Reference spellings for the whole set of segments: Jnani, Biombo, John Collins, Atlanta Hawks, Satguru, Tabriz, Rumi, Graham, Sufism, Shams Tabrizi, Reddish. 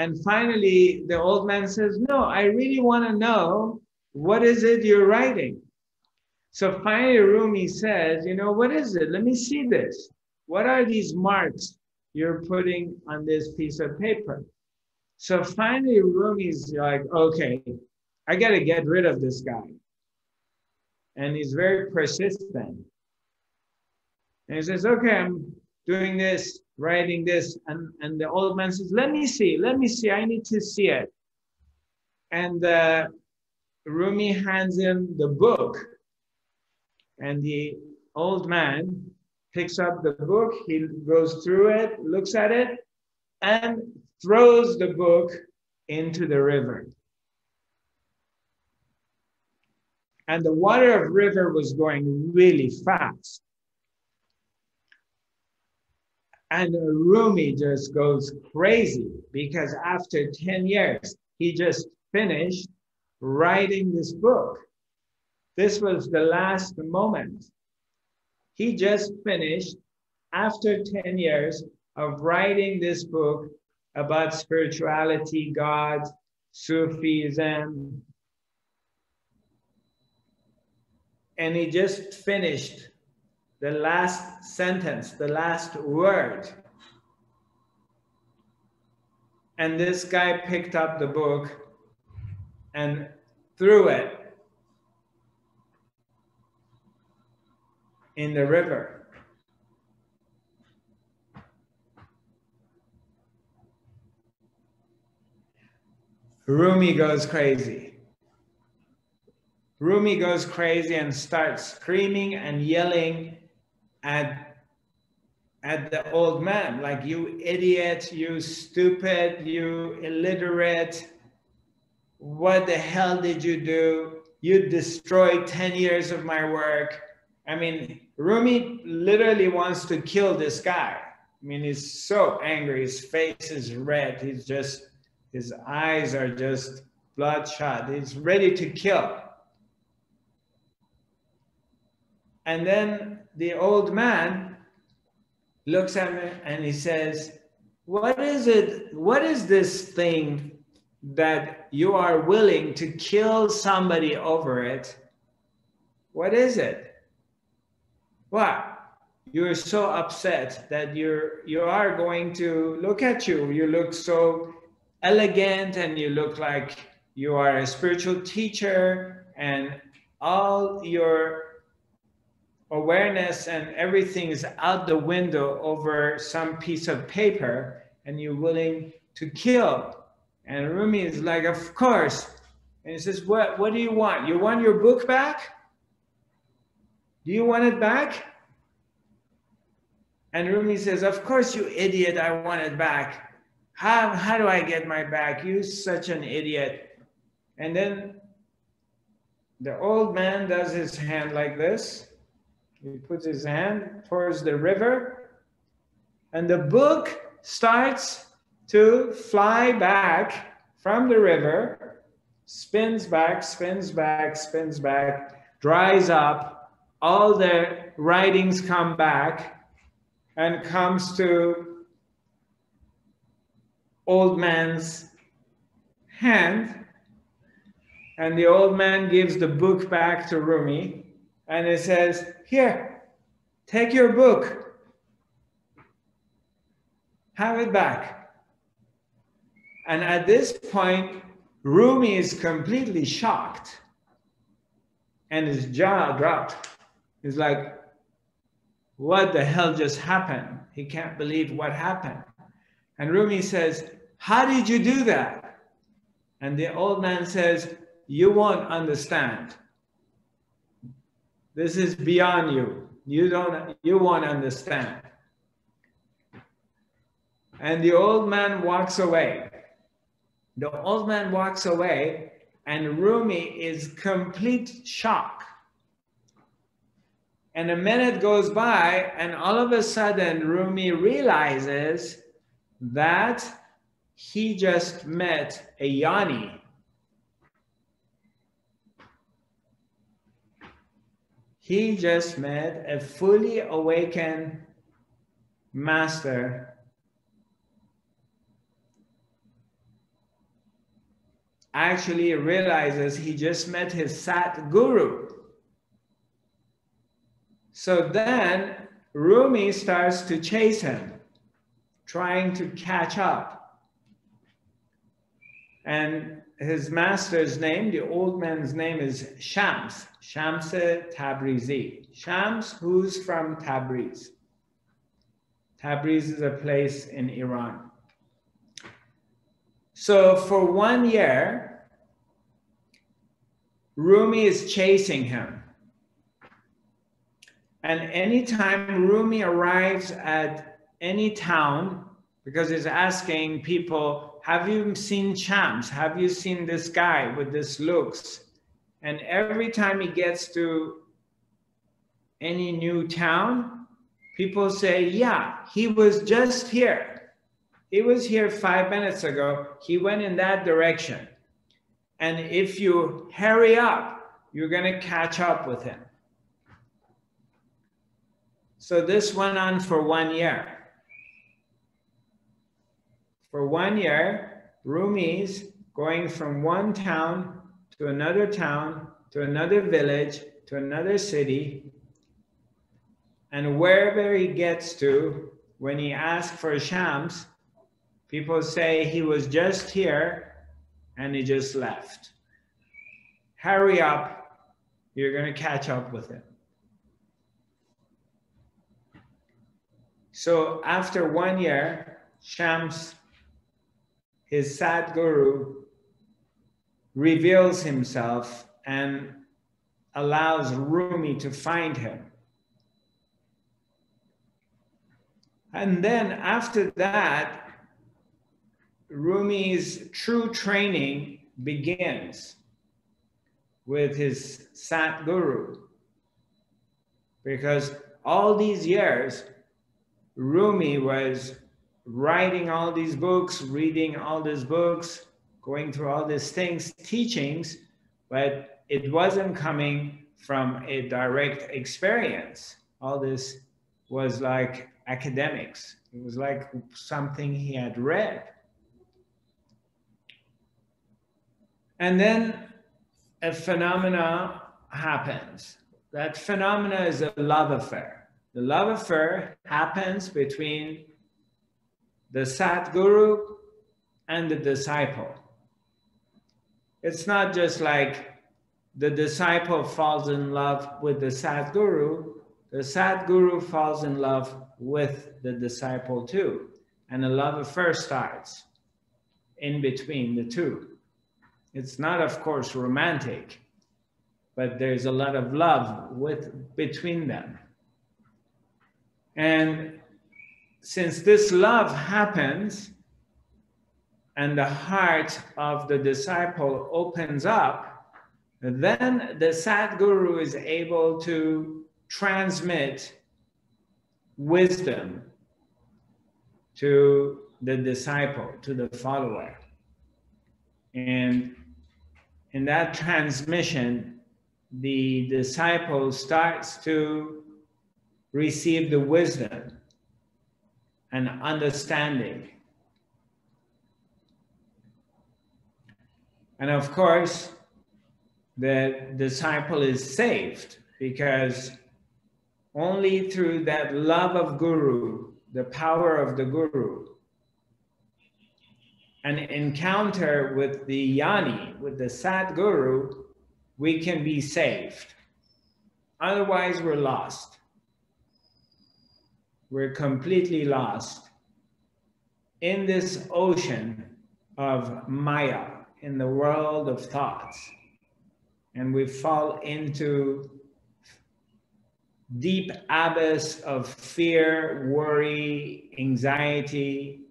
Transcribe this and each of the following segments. And finally, the old man says, no, I really want to know, what is it you're writing? So finally, Rumi says, you know, what is it? Let me see this. What are these marks you're putting on this piece of paper? So finally, Rumi's like, okay, I got to get rid of this guy. And he's very persistent. And he says, okay, I'm doing this, writing this. And the old man says, let me see, I need to see it. And Rumi hands him the book. And the old man picks up the book, he goes through it, looks at it, and throws the book into the river. And the water of river was going really fast. And Rumi just goes crazy, because after 10 years, he just finished writing this book. This was the last moment. He just finished, after 10 years of writing this book about spirituality, God, Sufism. And he just finished the last sentence, the last word. And this guy picked up the book and threw it in the river. Rumi goes crazy. Rumi goes crazy and starts screaming and yelling at the old man, like, you idiot, you stupid, you illiterate, what the hell did you do? You destroyed 10 years of my work. I mean, Rumi literally wants to kill this guy. I mean, he's so angry, his face is red, he's just, his eyes are just bloodshot, he's ready to kill. And then the old man looks at me and he says, what is it? What is this thing that you are willing to kill somebody over it? What is it? What? You're so upset that you are going to look at you. You look so elegant and you look like you are a spiritual teacher and all your awareness and everything is out the window over some piece of paper, and you're willing to kill. And Rumi is like, of course. And he says, what do you want? You want your book back? Do you want it back? And Rumi says, of course, you idiot, I want it back. How do I get my back? You're such an idiot. And then the old man does his hand like this. He puts his hand towards the river, and the book starts to fly back from the river, spins back, spins back, spins back, dries up, all the writings come back, and comes to old man's hand, and the old man gives the book back to Rumi. And it says, here, take your book. Have it back. And at this point, Rumi is completely shocked. And his jaw dropped. He's like, what the hell just happened? He can't believe what happened. And Rumi says, how did you do that? And the old man says, you won't understand. This is beyond you. You won't understand. And the old man walks away. The old man walks away, and Rumi is complete shock. And a minute goes by, and all of a sudden Rumi realizes that he just met a Jnani. He just met a fully awakened master actually realizes he just met his Satguru. So then Rumi starts to chase him, trying to catch up. And his master's name, the old man's name, is Shams, Shams Tabrizi. Shams, who's from Tabriz. Tabriz is a place in Iran. So for 1 year, Rumi is chasing him. And anytime Rumi arrives at any town, because he's asking people, have you seen Shams? Have you seen this guy with this looks? And every time he gets to any new town, people say, yeah, he was just here. He was here 5 minutes ago. He went in that direction. And if you hurry up, you're going to catch up with him. So this went on for 1 year. For 1 year, Rumi's going from one town, to another village, to another city. And wherever he gets to, when he asks for Shams, people say he was just here and he just left. Hurry up, you're going to catch up with him. So after 1 year, Shams, his Satguru, reveals himself and allows Rumi to find him. And then after that, Rumi's true training begins with his Satguru, because all these years, Rumi was writing all these books, reading all these books, going through all these things, teachings, but it wasn't coming from a direct experience. All this was like academics. It was like something he had read. And then a phenomena happens. That phenomena is a love affair. The love affair happens between the Satguru and the disciple. It's not just like the disciple falls in love with the Satguru. The Satguru falls in love with the disciple too. And the love affair starts in between the two. It's not, of course, romantic, but there's a lot of love between them. And since this love happens and the heart of the disciple opens up, then the Satguru is able to transmit wisdom to the disciple, to the follower. And in that transmission, the disciple starts to receive the wisdom and understanding. And of course, the disciple is saved, because only through that love of Guru, the power of the Guru, an encounter with the Jnani, with the Satguru, we can be saved. Otherwise, we're lost. We're completely lost in this ocean of Maya, in the world of thoughts. And we fall into deep abyss of fear, worry, anxiety.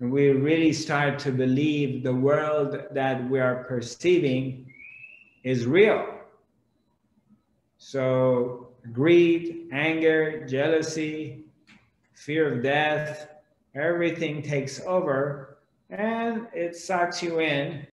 And we really start to believe the world that we are perceiving is real. So greed, anger, jealousy, fear of death, everything takes over and it sucks you in